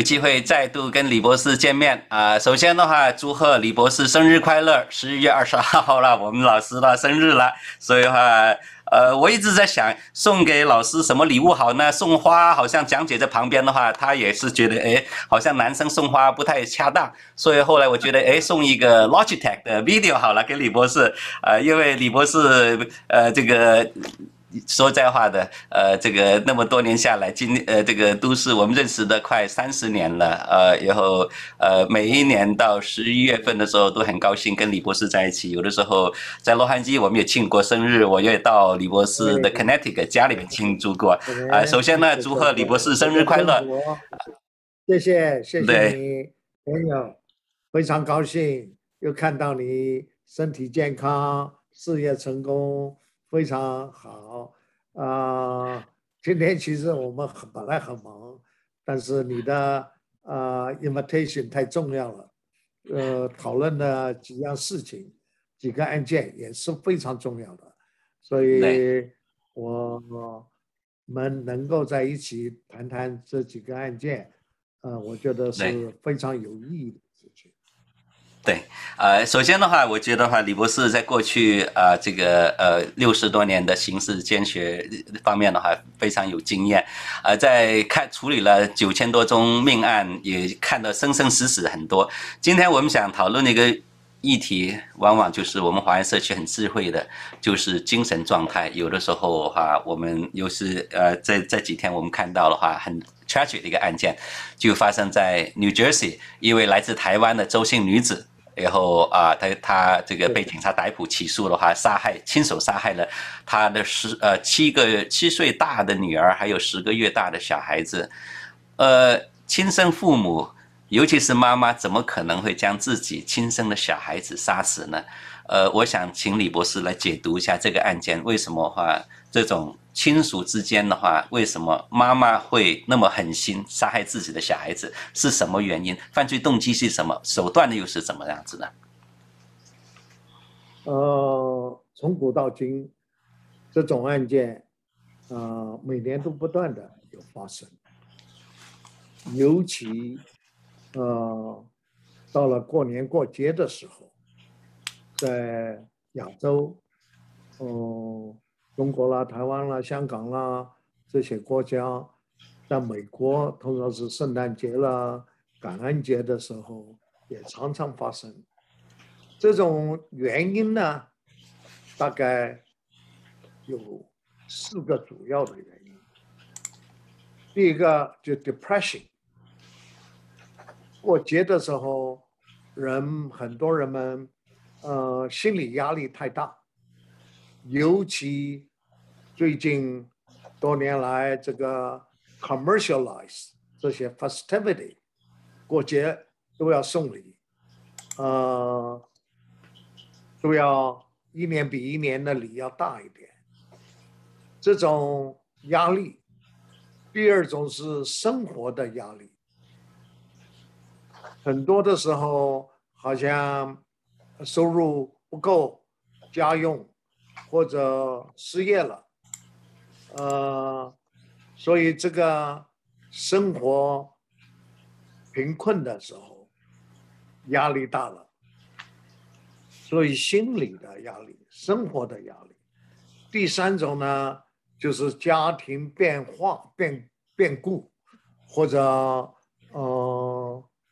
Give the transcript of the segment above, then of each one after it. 有机会再度跟李博士见面啊！首先的话，祝贺李博士生日快乐！11月22号了，我们老师的生日了，所以的话，我一直在想送给老师什么礼物好呢？送花好像讲解在旁边的话，他也是觉得哎，好像男生送花不太恰当，所以后来我觉得哎，送一个 Logitech 的 video 好了给李博士，因为李博士这个。 说在话的，这个那么多年下来，这个都是我们认识的快30年了，然后每一年到11月份的时候都很高兴跟李博士在一起。有的时候在洛杉矶我们也庆过生日，我也到李博士的 Connecticut 家里面庆祝过。首先呢，祝贺李博士生日快乐！谢谢，谢谢你，朋友，非常高兴又看到你身体健康，事业成功。 非常好，今天其实我们本来很忙，但是你的invitation 太重要了，讨论的几样事情、几个案件也是非常重要的，所以我们能够在一起谈谈这几个案件，我觉得是非常有意义的事情。 对，首先的话，我觉得话，李博士在过去这个60多年的刑事监学方面的话，非常有经验，在处理了9000多宗命案，也看到生生死死很多。今天我们想讨论的一个议题，往往就是我们华人社区很智慧的，就是精神状态。有的时候的话，我们又是在这几天我们看到的话，很。 tragic 的一个案件，就发生在 New Jersey， 一位来自台湾的周姓女子，然后她这个被警察逮捕起诉的话，亲手杀害了她的7岁大的女儿，还有10个月大的小孩子，亲生父母，尤其是妈妈，怎么可能会将自己亲生的小孩子杀死呢？我想请李博士来解读一下这个案件，为什么话这种。 亲属之间的话，为什么妈妈会那么狠心杀害自己的小孩子？是什么原因？犯罪动机是什么？手段又是怎么样子呢？从古到今，这种案件，每年都不断的有发生。尤其，到了过年过节的时候，在亚洲，中国啦、台湾啦、香港啦这些国家，在美国通常是圣诞节啦、感恩节的时候，也常常发生。这种原因呢，大概有4个主要的原因。第一个就 depression， 过节的时候，很多人们，心理压力太大，尤其。 最近多年来，这个 commercialize 这些 festivity 过节都要送礼，都要一年比一年的礼要大一点。这种压力，第二种是生活的压力，很多的时候好像收入不够，家用或者失业了。 所以这个生活贫困的时候，压力大了，所以心理的压力、生活的压力。第三种呢，就是家庭变故，或者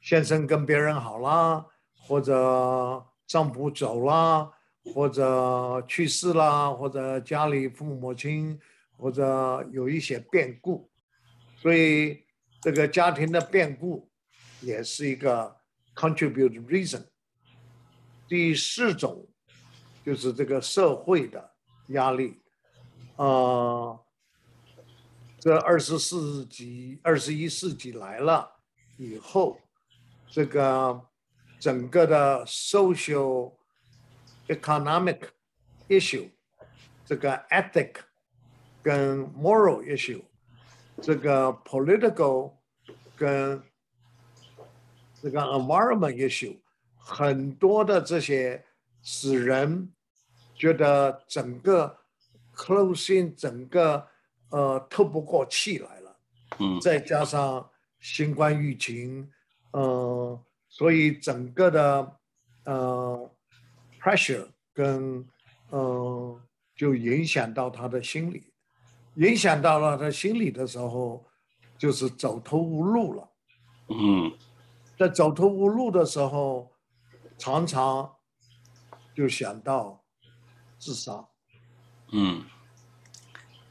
先生跟别人好啦，或者丈夫走啦，或者去世啦，或者家里父母亲。 或者有一些变故，所以这个家庭的变故也是一个 contribute reason。第四种就是这个社会的压力，这21世纪来了以后，这个整个的 social economic issue， 这个 ethic。 跟 moral issue， 这个 political 跟这个 environment issue， 很多的这些使人觉得整个 closing 整个透不过气来了。再加上新冠疫情，所以整个的pressure 跟就影响到他的心理，影响到了他心理的时候，就是走投无路了。嗯，在走投无路的时候，常常就想到自杀。嗯，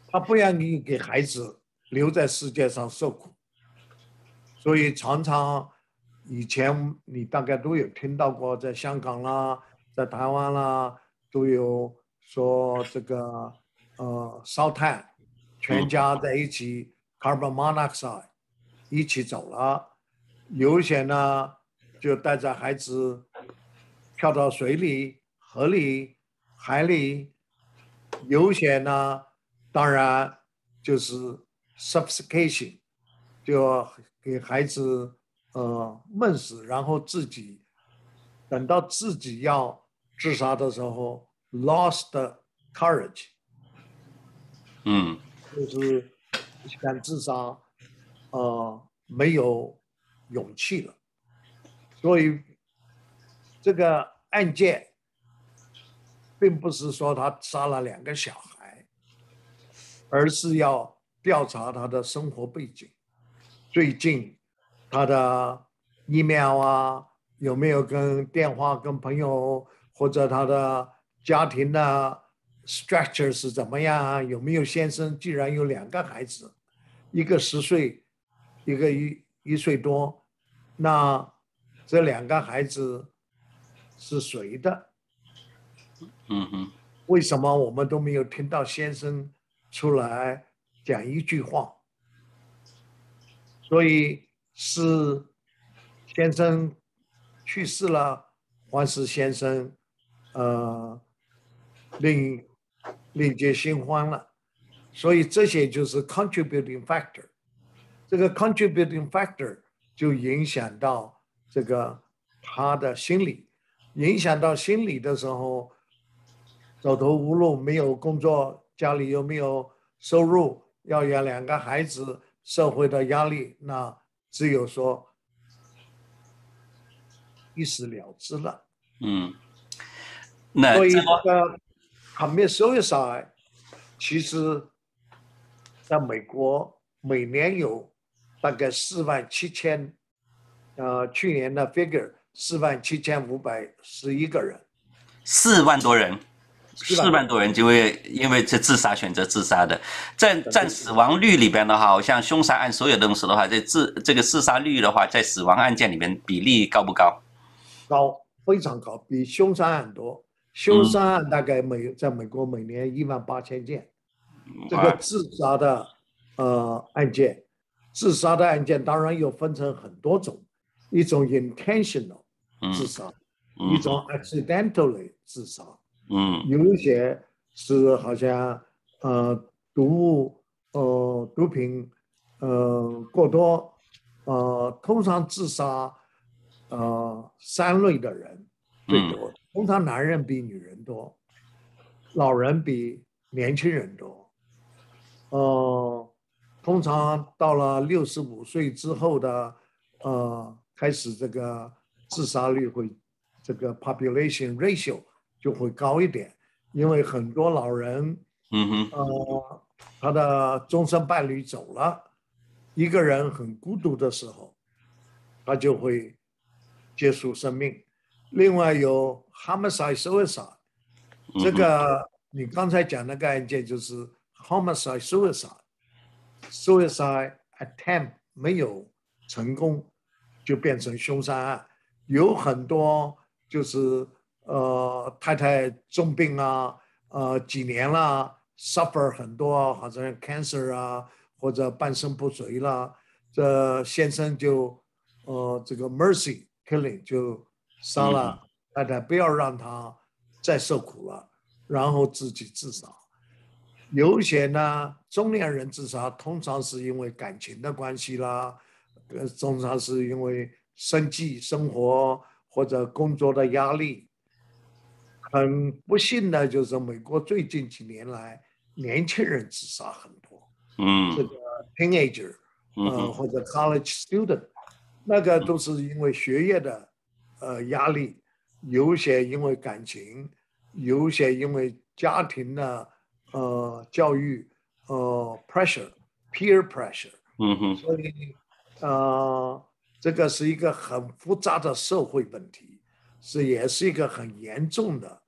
他不愿意给孩子留在世界上受苦，所以常常以前你大概都有听到过，在香港啦，在台湾啦，都有说这个烧炭，全家在一起 carbon monoxide 一起走了，有些呢就带着孩子跳到水里、河里、海里，有些呢当然就是 suffocation 就给孩子闷死，然后自己等到自己要自杀的时候 lost courage， 嗯，就是想自杀没有勇气了。所以这个案件并不是说他杀了两个小孩，而是要调查他的生活背景，最近他的 email 啊，有没有跟电话跟朋友，或者他的家庭的 structure 是怎么样啊，有没有先生，既然有两个孩子，一个10岁，一个一岁多，那这两个孩子是谁的？嗯哼，为什么我们都没有听到先生出来讲一句话？所以是先生去世了，还是先生另结新欢了？所以这些就是 contributing factor， 这个 contributing factor 就影响到这个他的心理，影响到心理的时候，走投无路，没有工作，家里又没有收入，要养两个孩子，社会的压力，那只有说一死了之了。嗯，那所以这个 commit suicide 其实在美国每年有大概47000，去年的 figure 47511个人，4万多人，4万多人就会因为这自杀选择自杀的。占死亡率里边的话，好像凶杀案所有东西的话，这个自杀率的话，在死亡案件里面比例高不高？高，非常高，比凶杀案多。凶杀案大概在美国每年18000件。这个自杀的案件，自杀的案件当然又分成很多种，一种 intentional 自杀，一种 accidentally 自杀。嗯，有一些是好像毒品过多，通常自杀3类的人最多，通常男人比女人多，老人比年轻人多，通常到了65岁之后的开始这个自杀率会这个 population ratio 就会高一点，因为很多老人，他的终身伴侣走了，一个人很孤独的时候，他就会结束生命。另外有 homicide suicide， 这个你刚才讲那个案件就是 homicide suicide attempt 没有成功，就变成凶杀案。有很多就是太太重病啊，几年了 ，suffer 很多，好像 cancer 啊，或者半身不遂了，这先生就这个 mercy killing 就杀了太太，不要让她再受苦了，然后自己自杀。有些呢，中年人自杀通常是因为感情的关系啦，通常是因为生计、生活或者工作的压力。很不幸的就是美国最近几年来年轻人自杀很多，这个 teenager 或者 college student， 那个都是因为学业的压力，有些因为感情，有些因为家庭的教育pressure peer pressure， 所以这个是一个很复杂的社会问题，也是一个很严重的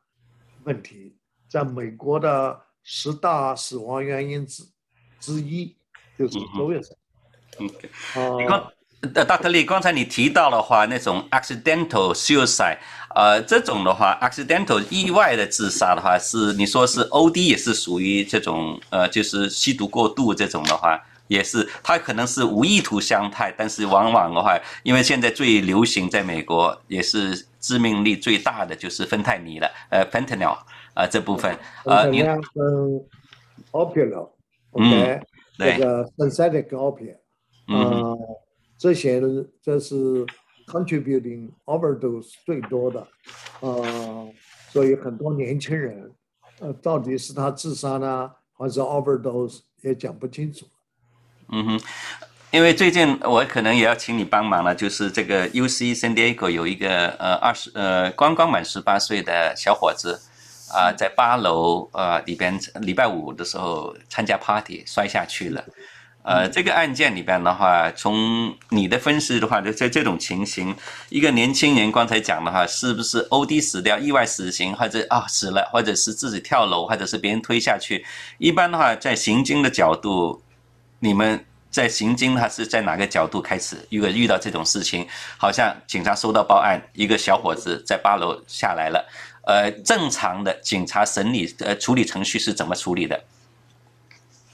问题，在美国的10大死亡原因之一就是都有。Dr. Lee， 刚才你提到的话，那种 accidental suicide， 这种的话 accidental 意外的自杀的话，是你说是 OD 也是属于这种就是吸毒过度这种的话，也是它可能是无意图伤害，但是往往的话，因为现在最流行在美国也是致命力最大的就是芬太尼了，fentanyl 这部分你 opioid， OK， 这个 synthetic opioid。这些这是 contributing overdose 最多的，所以很多年轻人，到底是他自杀呢，还是 overdose 也讲不清楚。因为最近我可能也要请你帮忙了，就是这个 UC San Diego 有一个刚满18岁的小伙子，在8楼里边礼拜5的时候参加 party 摔下去了。这个案件里边的话，从你的分析的话，就在这种情形，一个年轻人刚才讲的话，是不是 OD 死掉、意外死刑，或者死了，或者是自己跳楼，或者是别人推下去？一般的话，在刑侦的角度，你们在刑侦它是在哪个角度开始？如果遇到这种事情，好像警察收到报案，一个小伙子在8楼下来了，正常的警察审理处理程序是怎么处理的？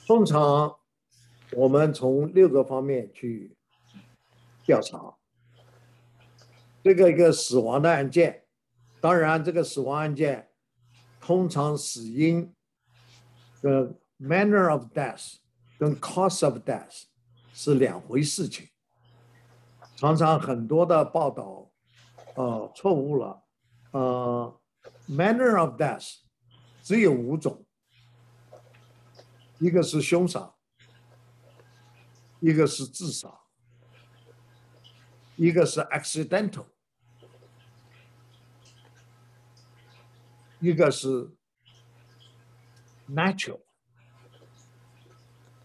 通常，我们从6个方面去调查一个死亡的案件。当然这个死亡案件通常死因的 manner of death 跟 cause of death 是2回事情，常常很多的报道错误了。manner of death 只有5种，一个是凶杀，一个是自杀，一个是 accidental， 一个是 natural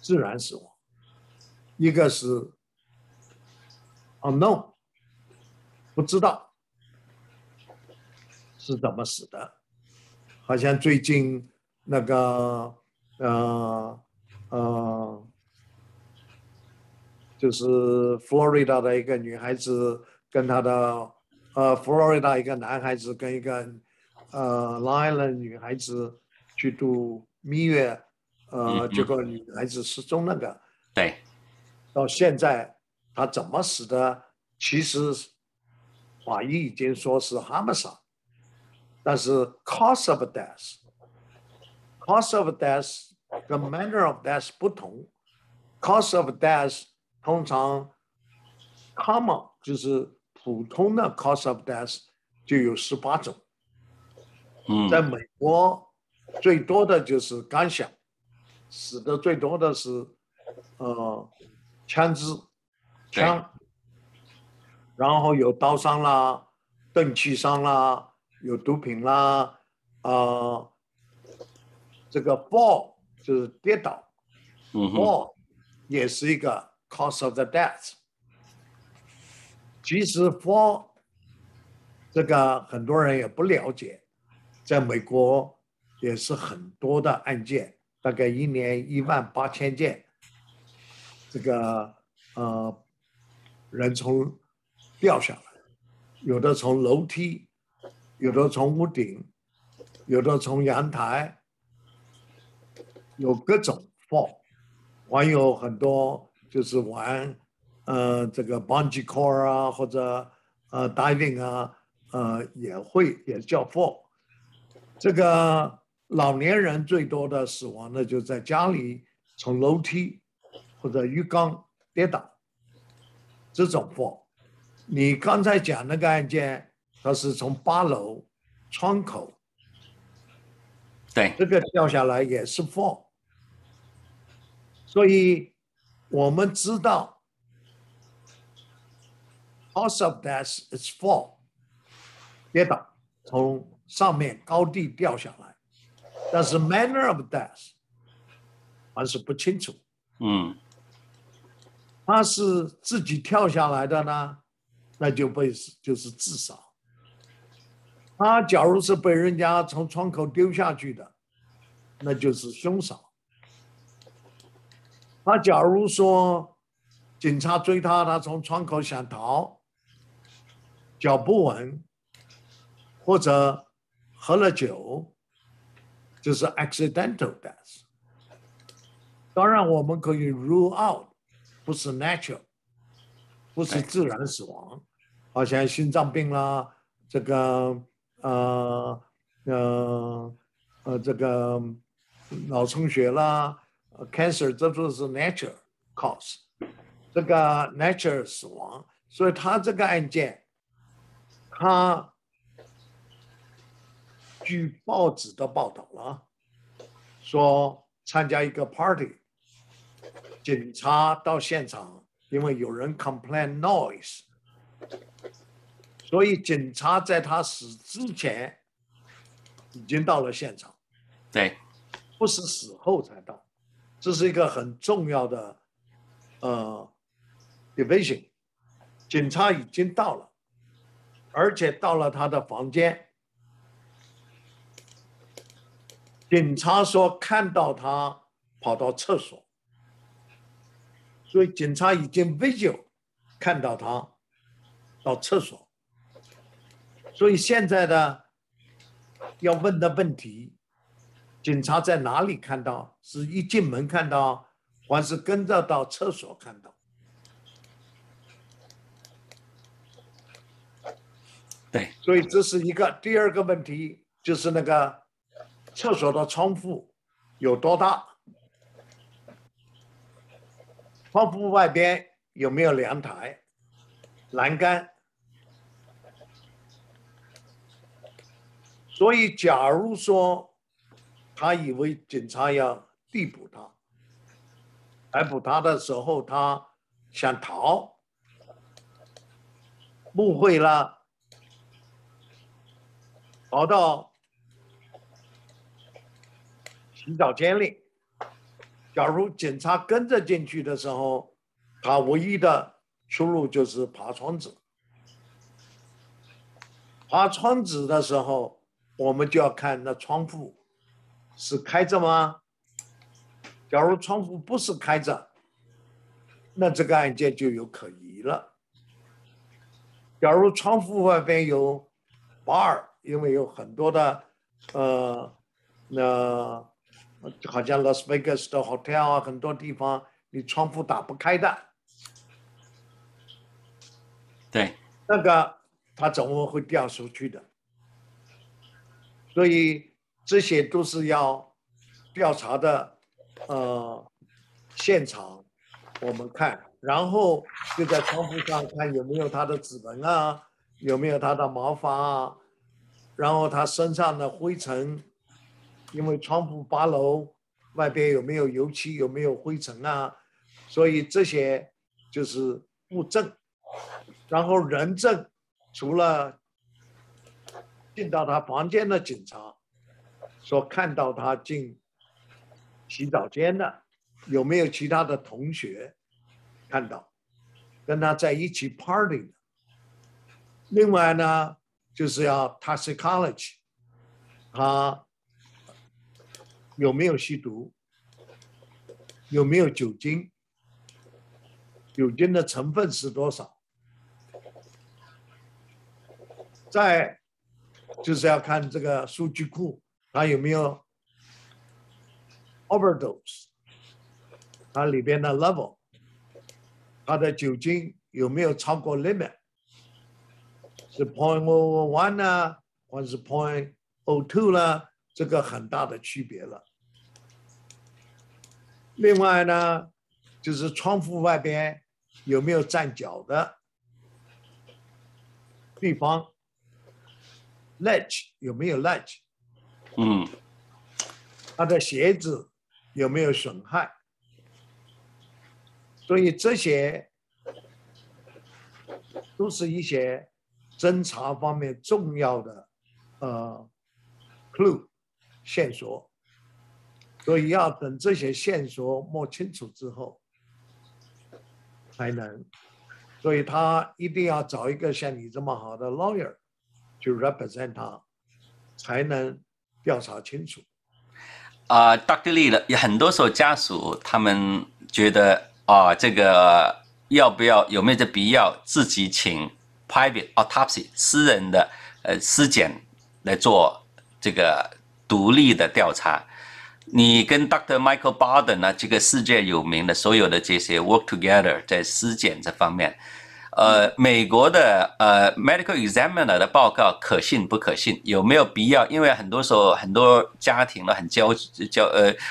自然死亡，一个是 unknown 不知道是怎么死的。好像最近那个就是 Florida 的一个女孩子跟她的Florida 一个男孩子跟一个Long Island 女孩子去度蜜月，结果女孩子失踪那个。对。到现在她怎么死的？其实法医已经说是 homicide， 但是 cause of death 跟 manner of death 不同。cause of death通常 common 就是普通的 cause of death 就有18种，在美国最多的就是干响，死的最多的是枪支，然后有刀伤啦、钝器伤啦、有毒品啦，这个 fall 就是跌倒，fall 也是一个cause of the death。 其实 fall 这个很多人也不了解，在美国也是很多的案件，大概1年18000件，这个人从掉下来，有的从楼梯，有的从屋顶，有的从阳台，有各种 fall， 还有很多就是玩这个 bungee cord 啊，或者diving 啊，也叫 fall。 这个老年人最多的死亡呢，就在家里从楼梯或者浴缸跌倒，这种 fall。 你刚才讲那个案件，它是从8楼窗口，对，这个掉下来也是 fall。 所以我们知道 cause of death is fall， 跌倒，从上面高地掉下来。但是 manner of death 还是不清楚。嗯，他是自己跳下来的呢，那就是自杀。他假如是被人家从窗口丢下去的，那就是凶手。他假如说警察追他，他从窗口想逃，脚不稳，或者喝了酒，就是 accidental death。当然，我们可以 rule out， 不是 natural， 不是自然死亡，好像心脏病啦，这个这个脑充血啦 ，cancer， 这都是 natural cause。这个 natural 死亡，所以他这个案件，他据报纸的报道了，说参加一个 party， 警察到现场，因为有人 complain noise， 所以警察在他死之前已经到了现场，对，不是死后才到，这是一个很重要的division， 警察已经到了，而且到了他的房间。警察说看到他跑到厕所，所以警察已经 visual 看到他到厕所。所以现在的要问的问题，警察在哪里看到？是一进门看到，还是跟着到厕所看到？对，所以这是一个。第二个问题就是那个厕所的窗户有多大？窗户外边有没有凉台、栏杆？所以，假如说他以为警察要逮捕他，逮捕他的时候，他想逃，误会了，逃到洗澡间里。假如警察跟着进去的时候，他唯一的出路就是爬窗子。爬窗子的时候，我们就要看那窗户是开着吗？假如窗户不是开着，那这个案件就有可疑了。假如窗户外边有 bar， 因为有很多的好像 Las Vegas 的 hotel 啊，很多地方你窗户打不开的。对，那个它怎么会掉出去的？所以这些都是要调查的。现场我们看，然后就在窗户上看有没有他的指纹啊，有没有他的毛发啊，然后他身上的灰尘，因为窗户8楼外边有没有油漆，有没有灰尘啊，所以这些就是物证。然后人证，除了进到他房间的警察说看到他进洗澡间的，有没有其他的同学看到跟他在一起 party 的？另外呢，就是要 toxicology， 他有没有吸毒，有没有酒精，酒精的成分是多少？再就是要看这个数据库，他有没有overdose， 它里边的 level， 它的酒精有没有超过 limit， 是 0.001 啊，还是 0.02 啦，这个很大的区别了。另外呢，就是窗户外边有没有站脚的地方 ，ledge 有没有 ledge， 嗯，他的鞋子有没有损害？所以这些都是一些侦查方面重要的clue 线索，所以要等这些线索摸清楚之后才能，所以他一定要找一个像你这么好的 lawyer 去 represent 他，才能调查清楚。Dr. Lee， 很多时候家属他们觉得这个要不要有没有这必要自己请 private autopsy 私人的尸检来做这个独立的调查。你跟 Dr. Michael Barden 呢，这个世界有名的所有的这些 work together 在尸检这方面，美国的medical examiner 的报告可信不可信？有没有必要？因为很多时候很多家庭呢很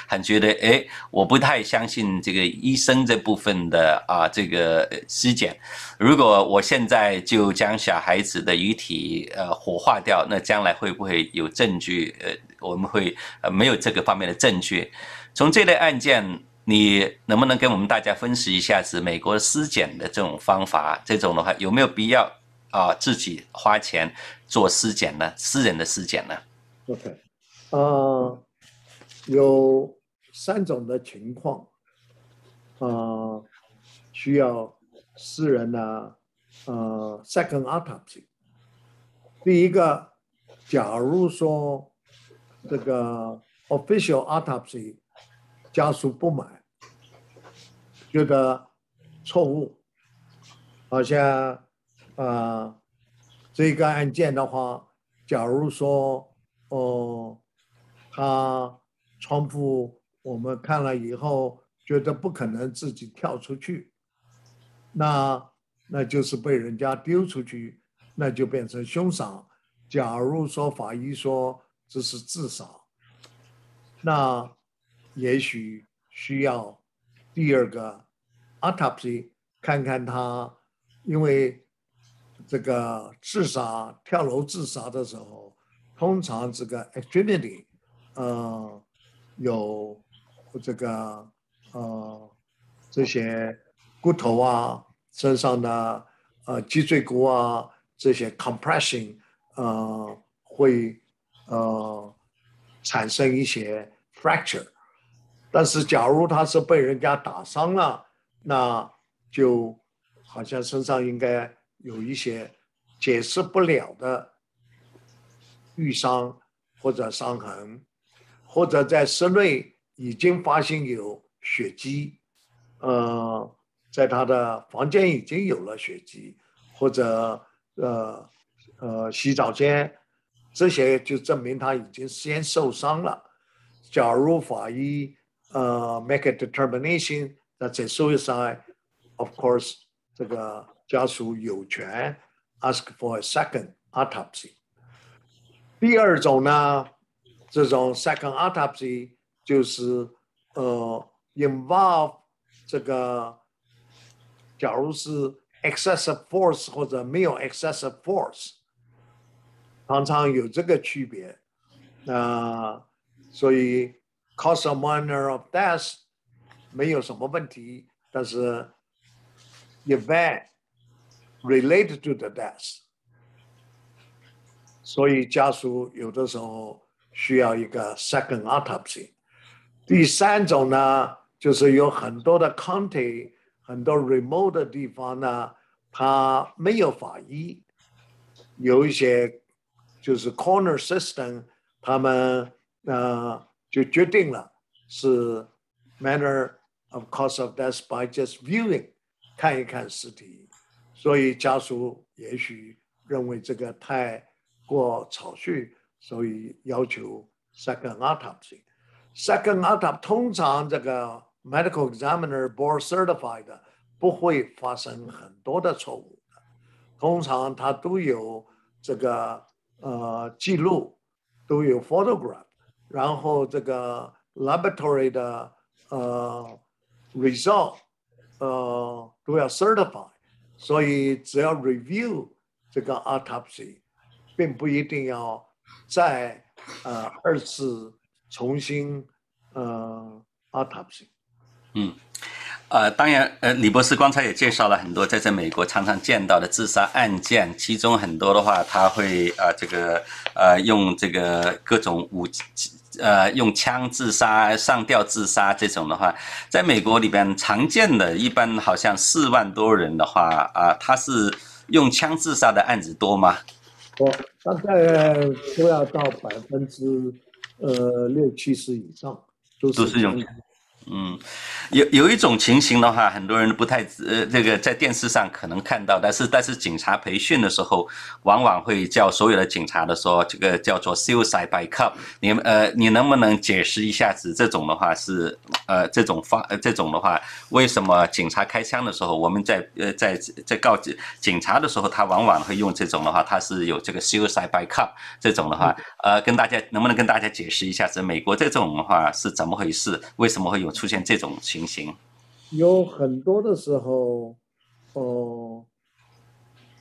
很觉得，哎，我不太相信这个医生这部分的这个尸检。如果我现在就将小孩子的遗体火化掉，那将来会不会有证据？我们会没有这个方面的证据。从这类案件，你能不能跟我们大家分析一下子美国尸检的这种方法？这种的话有没有必要自己花钱做尸检呢？私人的尸检呢 ？OK， 有三种的情况，需要私人的second autopsy。第一个，假如说这个 official autopsy 家属不买。觉得错误，好像这个案件的话，假如说他窗户我们看了以后觉得不可能自己跳出去，那就是被人家丢出去，那就变成凶杀。假如说法医说这是自杀，那也许需要第二个 autopsy 看看他，因为这个自杀跳楼自杀的时候，通常这个 extremity 有这个这些骨头啊，身上的脊椎骨啊，这些 compression 会产生一些 fracture。但是，假如他是被人家打伤了，那就好像身上应该有一些解释不了的瘀伤或者伤痕，或者在室内已经发现有血迹，在他的房间已经有了血迹，或者洗澡间，这些就证明他已经先受伤了。假如法医make a determination that's a suicide, of course, 这个家属有权 ask for a second autopsy. 第二种呢，这种 second autopsy 就是involve 这个，假如是 excessive force 或者没有 excessive force， 常常有这个区别。所以 cause of manner of death 没有什么问题，但是 event related to the death， 所以家属有的时候需要一个 second autopsy。 第三种呢，就是有很多的 county 很多 remote 的地方呢，它没有法医，有一些就是 corner system， 他们就决定了是 manner of cause of death by just viewing， 看一看尸体，所以家属也许认为这个太过草率，所以要求 second autopsy。 second autopsy 通常这个 medical examiner board certified 的不会发生很多的错误的，通常他都有这个记录，都有 photograph。然后这个 laboratory 的result 都要 certify， 所以只要 review 这个 autopsy， 并不一定要再二次重新autopsy。当然，李博士刚才也介绍了很多在美国常常见到的自杀案件，其中很多的话，他会用这个各种武器。用枪自杀、上吊自杀这种的话，在美国里边常见的，一般好像4万多人的话，他是用枪自杀的案子多吗？多，大概都要到60%-70%以上，都是用枪。嗯，有一种情形的话，很多人不太这个在电视上可能看到，但是警察培训的时候，往往会叫所有的警察的说，这个叫做 suicide by cop。你能不能解释一下子这种的话是这种的话，为什么警察开枪的时候，我们在告警察的时候，他往往会用这种的话，他是有这个 suicide by cop 这种的话，能不能跟大家解释一下子美国这种的话是怎么回事？为什么会有？出现这种情形，有很多的时候，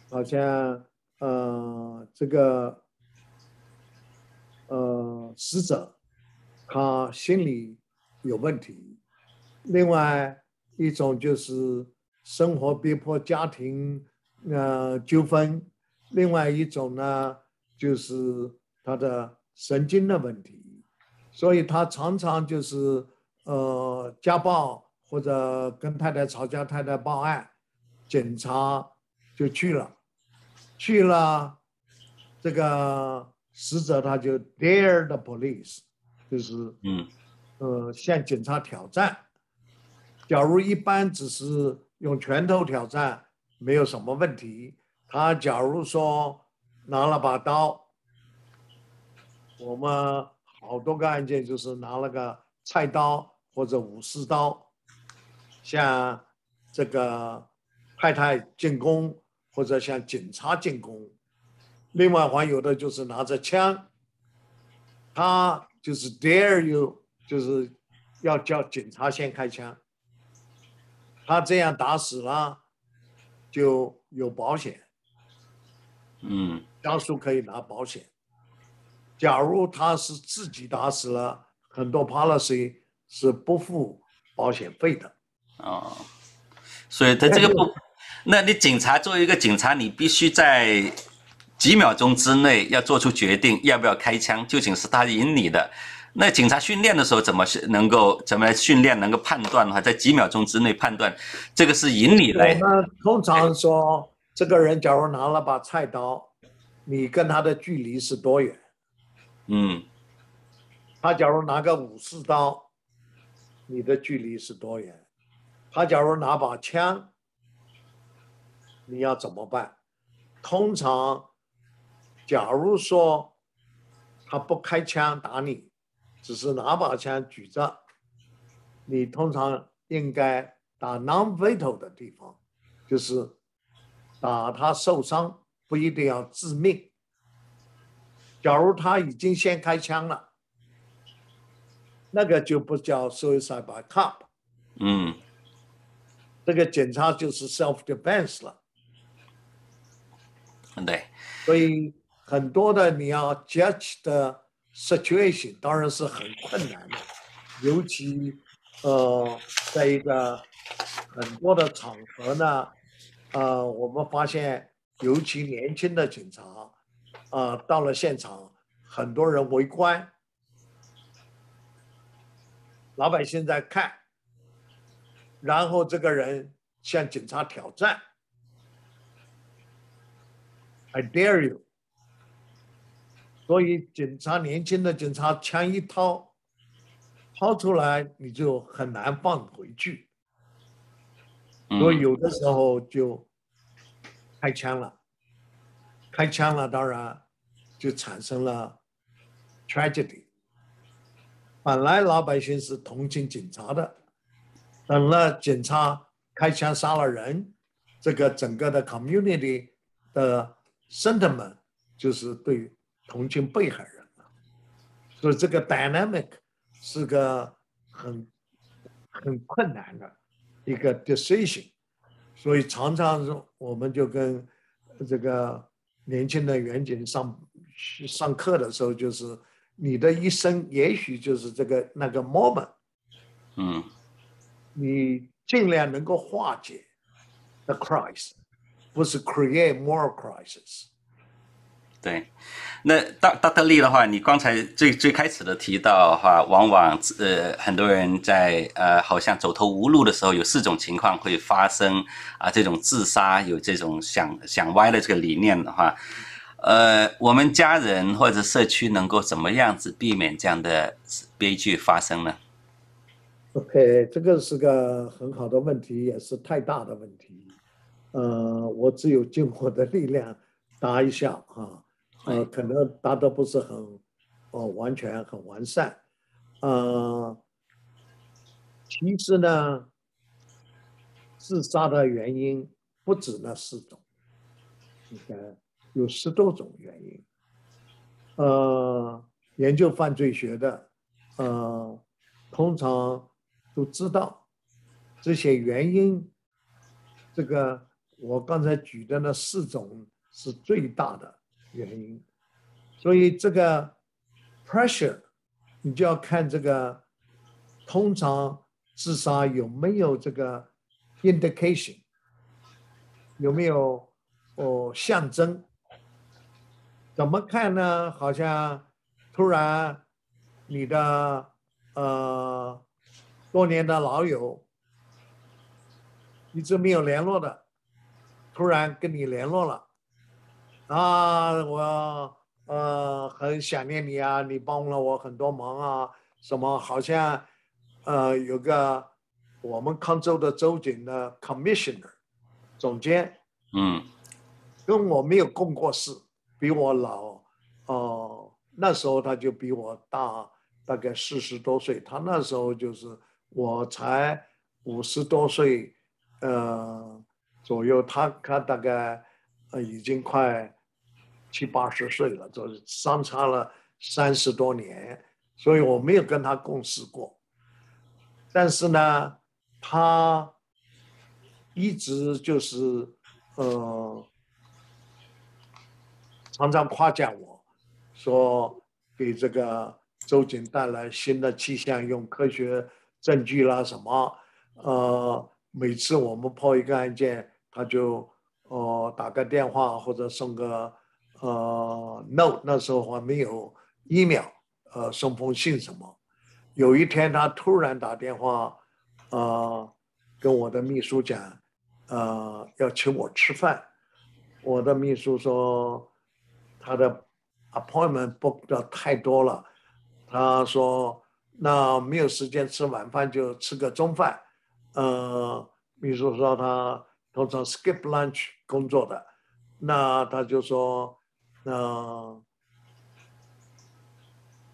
好像这个死者他心理有问题，另外一种就是生活逼迫、家庭纠纷，另外一种呢就是他的神经的问题，所以他常常就是。家暴或者跟太太吵架，太太报案，警察就去了，这个死者他就 dare the police， 就是向警察挑战。假如一般只是用拳头挑战没有什么问题，他假如说拿了把刀，我们好多个案件就是拿了个菜刀。或者武士刀向这个太太进攻，或者向警察进攻。另外还有的就是拿着枪，他就是 dare you， 就是要叫警察先开枪。他这样打死了就有保险，家属可以拿保险。假如他是自己打死了，很多 policy。是不付保险费的哦，所以他这个不，那你警察作为一个警察，你必须在几秒钟之内要做出决定，要不要开枪，究竟是他引你的。那警察训练的时候怎么来训练能够判断的话，在几秒钟之内判断这个是引你来。通常说，这个人假如拿了把菜刀，你跟他的距离是多远？他假如拿个武士刀。你的距离是多远？他假如拿把枪，你要怎么办？通常，假如说他不开枪打你，只是拿把枪举着，你通常应该打 non-fatal 的地方，就是打他受伤，不一定要致命。假如他已经先开枪了。那个就不叫 suicide by cop， 这个警察就是 self defense 了，对，所以很多的你要 judge the situation 当然是很困难的，尤其在一个很多的场合呢，我们发现尤其年轻的警察，到了现场很多人围观。老百姓在看，然后这个人向警察挑战 ，I dare you。所以警察年轻的警察枪一掏出来你就很难放回去，所以有的时候就开枪了，当然就产生了 tragedy。本来老百姓是同情警察的，等了警察开枪杀了人，这个整个的 community 的 sentiment 就是对同情被害人了，所以这个 dynamic 是个很困难的一个 decision， 所以常常我们就跟这个年轻的员警上课的时候就是。你的一生也许就是这个那个 moment，你尽量能够化解 the crisis， 不是 create moral crisis。对，那 Dr. Lee 的话，你刚才最开始的提到的话，往往很多人在好像走投无路的时候，有四种情况会发生啊、这种自杀，有这种想歪的这个理念的话，我们家人或者社区能够怎么样子避免这样的悲剧发生呢 ？OK， 这个是个很好的问题，也是太大的问题，我只有尽我的力量答一下啊。可能答得不是很，完全很完善，其实呢，自杀的原因不止那四种，你看有10多种原因，研究犯罪学的，通常都知道这些原因，这个我刚才举的那4种是最大的原因，所以这个 pressure， 你就要看这个通常自杀有没有这个 indication， 有没有象征？怎么看呢？好像突然你的多年的老友，一直没有联络的，突然跟你联络了。啊，我很想念你啊，你帮了我很多忙啊，什么好像有个我们康州的州警的 commissioner 总监，跟我没有共过事，比我老那时候他就比我大大概40多岁，他那时候就是我才50多岁左右，他大概已经快70、80岁了，就是相差了30多年，所以我没有跟他共事过。但是呢，他一直就是常常夸奖我，说给这个州警带来新的气象，用科学证据啦什么。每次我们破一个案件，他就打个电话或者送个note， 那时候还没有 email， 送封信什么。有一天他突然打电话，跟我的秘书讲，要请我吃饭。我的秘书说他的 appointment book 的太多了，他说那没有时间吃晚饭，就吃个中饭。秘书说他通常 skip lunch 工作的，那他就说，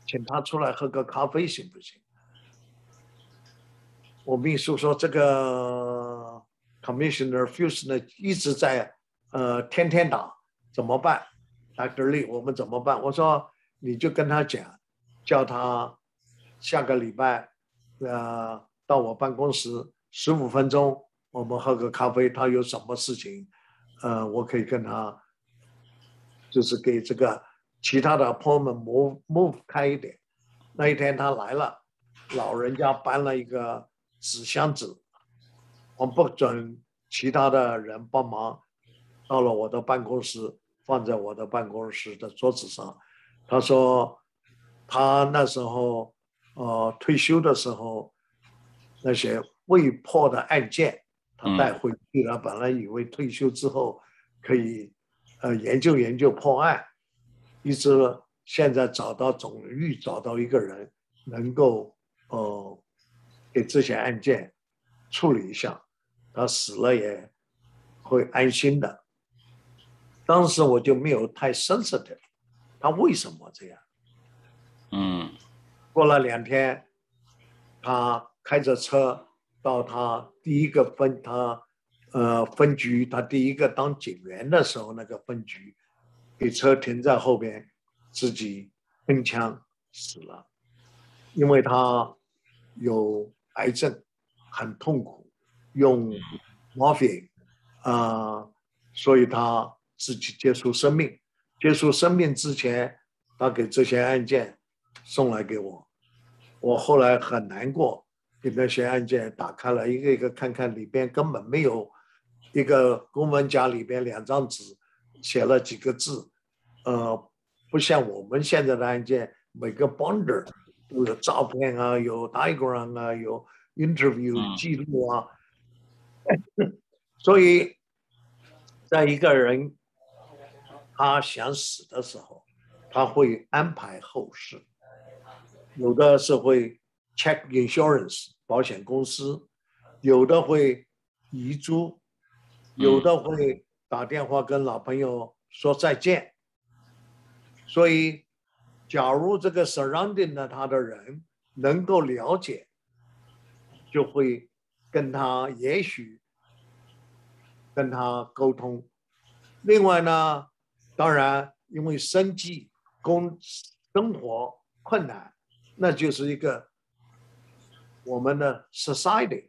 请他出来喝个咖啡行不行？我秘书说这个 commissioner Fusner 一直在天天打，怎么办 ？Dr. Lee， 我们怎么办？我说你就跟他讲，叫他下个礼拜到我办公室15分钟。我们喝个咖啡，他有什么事情，我可以跟他，就是给这个其他的朋友们 move 开一点。那一天他来了，老人家搬了一个纸箱子，我不准其他的人帮忙，到了我的办公室，放在我的办公室的桌子上。他说，他那时候退休的时候，那些未破的案件。他带回去了，本来以为退休之后可以研究破案，一直现在终于找到一个人能够给这些案件处理一下，他死了也会安心的。当时我就没有太 sensitive， 他为什么这样？过了2天，他开着车到他第一个分局，他第一个当警员的时候，那个分局给车停在后边，自己喷枪死了，因为他有癌症，很痛苦，用 morphine， 所以他自己结束生命。结束生命之前，他给这些案件送来给我，我后来很难过。里边悬案件打开了一个一个看看，里边根本没有一个公文夹里边两张纸写了几个字，不像我们现在的案件，每个 bonder 都有照片啊，有 diagram 啊，有 interview 记录啊，所以在一个人他想死的时候，他会安排后事，有的是会 check insurance 保险公司，有的会遗嘱，有的会打电话跟老朋友说再见。所以假如这个 surrounding 的他的人能够了解，就会跟他，也许跟他沟通。另外呢，当然因为生计生活困难，那就是一个我们的 society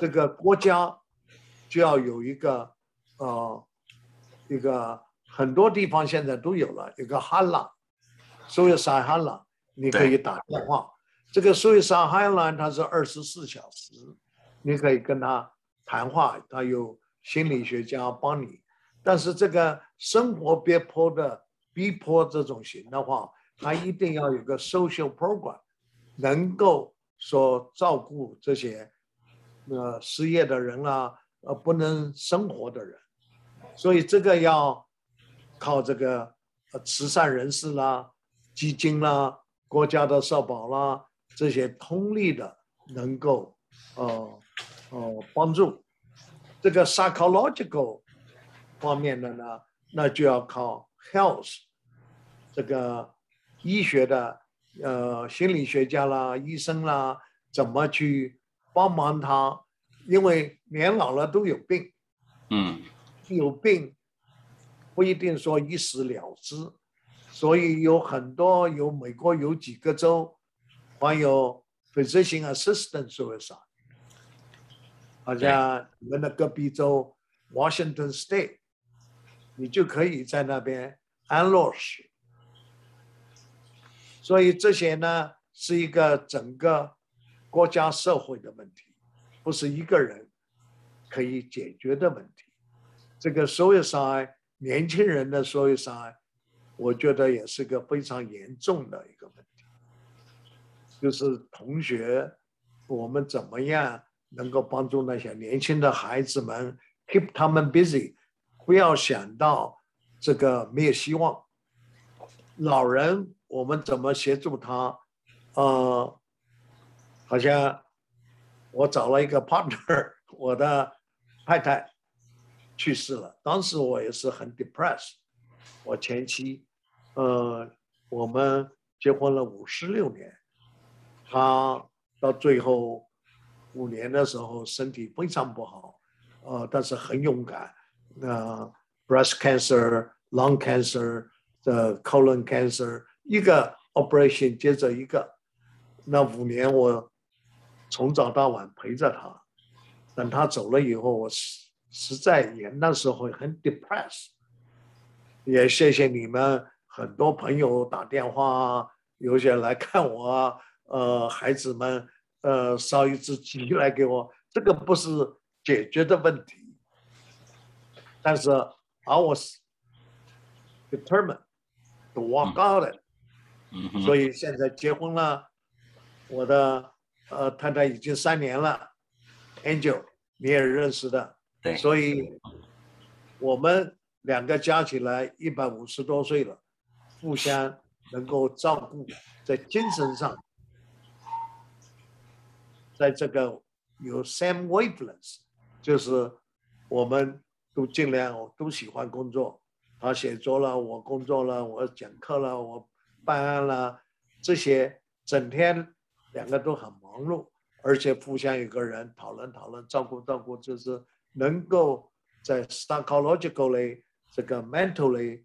这个国家就要有一个一个很多地方现在都有了一个 hotline suicide hotline， 你可以打电话，这个 suicide hotline 它是24小时，你可以跟他谈话，他有心理学家帮你。但是这个生活逼迫这种型的话，他一定要有个 social program， 能够说照顾这些失业的人啦，不能生活的人。所以这个要靠这个慈善人士啦、基金啦、国家的社保啦，这些通力的能够帮助。这个 psychological 方面的呢，那就要靠 health 这个医学的心理学家啦、医生啦，怎么去帮忙他？因为年老了都有病，有病不一定说一死了之，所以有很多，有美国有几个州还有 physician assistant suicide， 好像你们的隔壁州 Washington State， 你就可以在那边安乐死。所以这些呢是一个整个国家社会的问题，不是一个人可以解决的问题。这个 suicide 年轻人的 suicide 我觉得也是个非常严重的一个问题，就是同学我们怎么样能够帮助那些年轻的孩子们 keep 他们 busy， 不要想到这个没有希望。老人我们怎么协助他？好像我找了一个 partner， 我的太太去世了，当时我也是很 depressed。我前妻，我们结婚了56年，她到最后5年的时候身体非常不好，但是很勇敢。breast cancer、lung cancer、colon cancer。一个 operation 接着一个，那5年我从早到晚陪着他。等他走了以后，我实在也那时候很 depressed。也谢谢你们很多朋友打电话，有些来看我，孩子们烧一只鸡来给我，这个不是解决的问题。但是 I was determined to walk out it。所以现在结婚了，我的太太已经3年了 ，Angel 你也认识的，对，所以我们两个加起来150多岁了，互相能够照顾，在精神上，在这个有 same wavelength， 就是我们都尽量都喜欢工作，他写作了，我工作了，我讲课了，我办案了，这些整天两个都很忙碌，而且互相有个人讨论讨论，照顾照顾，就是能够在 psychologically 这个 mentally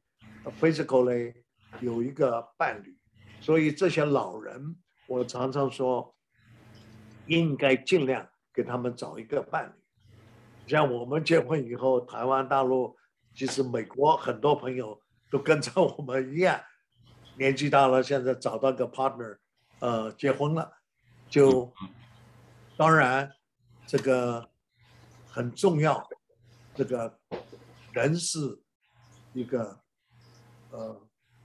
physically 有一个伴侣。所以这些老人我常常说应该尽量给他们找一个伴侣，像我们结婚以后，台湾大陆其实美国很多朋友都跟着我们一样，年纪大了，现在找到个 partner，结婚了，就当然这个很重要，这个人是一个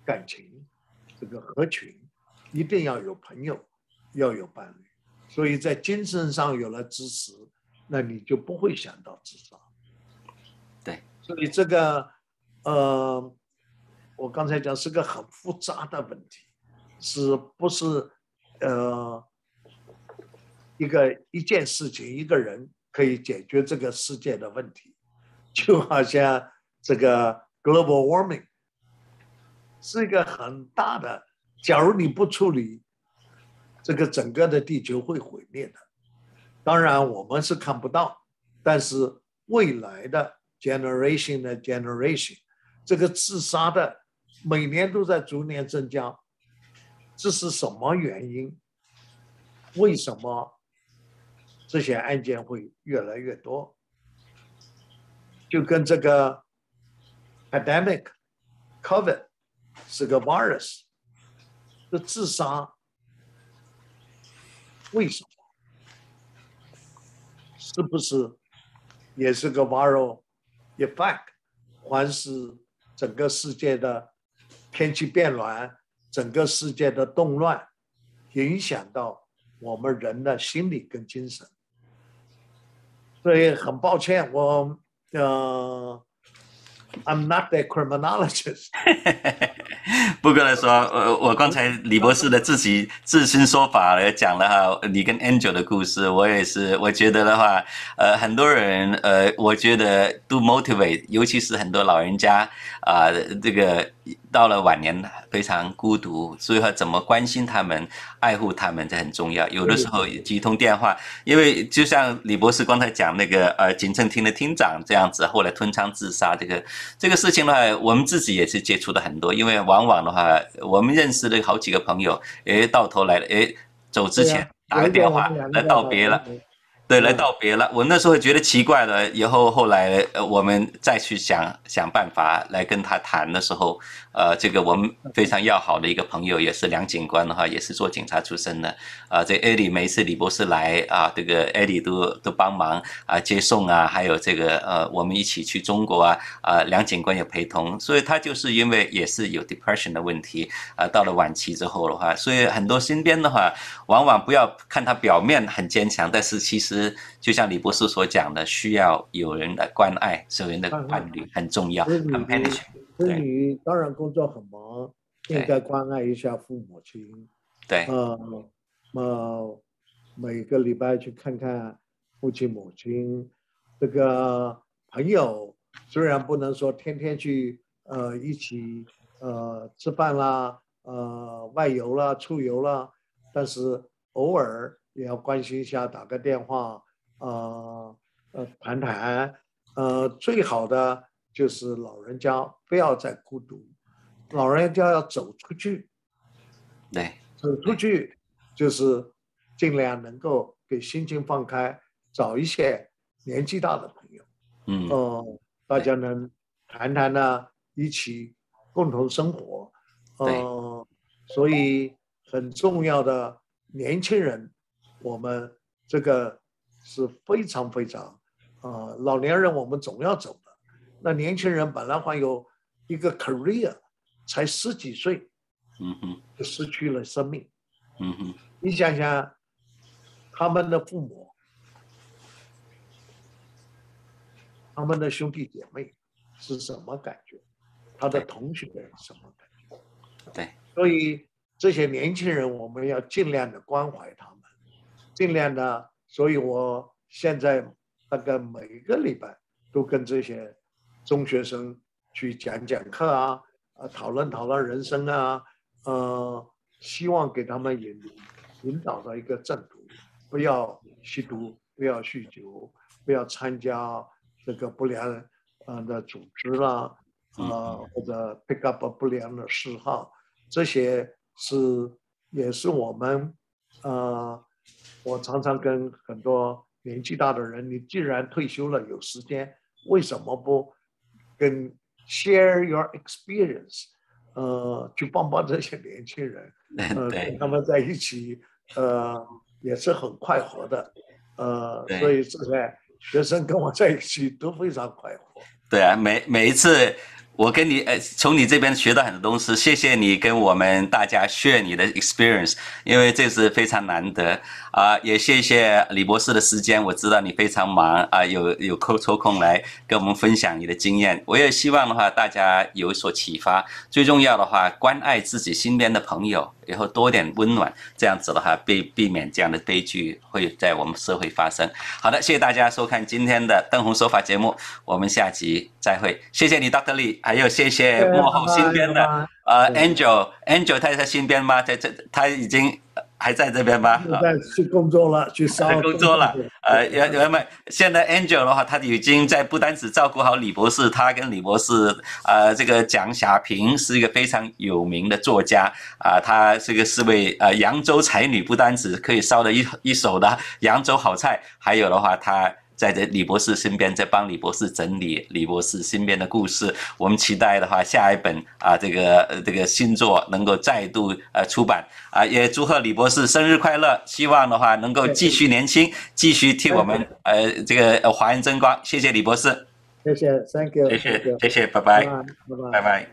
感情，这个合群，一定要有朋友，要有伴侣，所以在精神上有了支持，那你就不会想到自杀。对，所以这个我刚才讲是个很复杂的问题，是不是一件事情一个人可以解决这个世界的问题？就好像这个 global warming 是一个很大的，假如你不处理，这个整个的地球会毁灭的。当然我们是看不到，但是未来的 generation 的 generation， 这个自杀的每年都在逐年增加，这是什么原因？为什么这些案件会越来越多？就跟这个 pandemic COVID 是个 virus， 这自杀为什么？是不是也是个 viral effect？ 还是整个世界的天气变暖？整个世界的动乱影响到我们人的心理跟精神。所以很抱歉，我I'm not a criminologist 不过来说，我刚才李博士的自身说法来讲了哈，你跟 Angel 的故事，我也是，我觉得的话，很多人我觉得 do motivate， 尤其是很多老人家啊，这个到了晚年非常孤独，所以怎么关心他们、爱护他们这很重要。有的时候几通电话，因为就像李博士刚才讲那个警政厅的厅长这样子，后来吞枪自杀，这个事情的话，我们自己也是接触的很多，因为往往的话，我们认识的好几个朋友，哎，到头来了，哎，走之前打个电话来道别了。对，来道别了。我那时候觉得奇怪了，以后后来我们再去想办法来跟他谈的时候，这个我们非常要好的一个朋友，也是梁警官的话，也是做警察出身的，这艾莉每一次李博士来啊，这个艾莉都帮忙啊接送啊，还有这个我们一起去中国啊，梁警官也陪同，所以他就是因为也是有 depression 的问题啊，到了晚期之后的话，所以很多身边的话，往往不要看他表面很坚强，但是其实。就像李博士所讲的，需要有人的关爱，有人的伴侣很重要。子女当然工作很忙，应该关爱一下父母亲。对，每个礼拜去看看父亲母亲。这个朋友虽然不能说天天去一起吃饭啦，外游啦、出游啦，但是偶尔。也要关心一下，打个电话，谈谈，最好的就是老人家不要再孤独，老人家要走出去，对，走出去就是尽量能够给心情放开，找一些年纪大的朋友，大家能谈谈呢，一起共同生活，所以很重要的年轻人。我们这个是非常非常，老年人我们总要走的。那年轻人本来还有一个 career， 才十几岁，就失去了生命。你想想，他们的父母，他们的兄弟姐妹是什么感觉？他的同学什么感觉？对，所以这些年轻人，我们要尽量的关怀他们。尽量的，所以我现在大概每个礼拜都跟这些中学生去讲讲课啊，讨论讨论人生啊，希望给他们引导到一个正途，不要吸毒，不要酗酒，不要参加这个不良的组织啦，或者 pick up 不良的嗜好，这些也是我们我常常跟很多年纪大的人，你既然退休了有时间，为什么不跟 share your experience， 去帮帮这些年轻人，跟他们在一起也是很快活的，所以这个学生跟我在一起都非常快活。对啊，每一次我跟你从你这边学到很多东西，谢谢你跟我们大家 share 你的 experience， 因为这是非常难得啊，也谢谢李博士的时间，我知道你非常忙啊，有空抽空来跟我们分享你的经验。我也希望的话大家有所启发，最重要的话关爱自己身边的朋友，然后多点温暖，这样子的话避免这样的悲剧会在我们社会发生。好的，谢谢大家收看今天的邓红说法节目，我们下集再会。谢谢你 Dr. Lee。还有谢谢幕后新编的Angel， 他在新编吗？他已经还在这边吗？去工作了，去工作了。现在 Angel 的话，他已经在不单只照顾好李博士，他跟李博士这个蒋小平是一个非常有名的作家啊，他这个是位扬州才女，不单只可以烧得一手的扬州好菜，还有的话他。在李博士身边，在帮李博士整理李博士身边的故事。我们期待的话，下一本这个新作能够再度出版啊，也祝贺李博士生日快乐！希望的话能够继续年轻，继续替我们这个华人争光。谢谢李博士，谢谢 ，Thank you， 谢谢，拜拜，拜拜。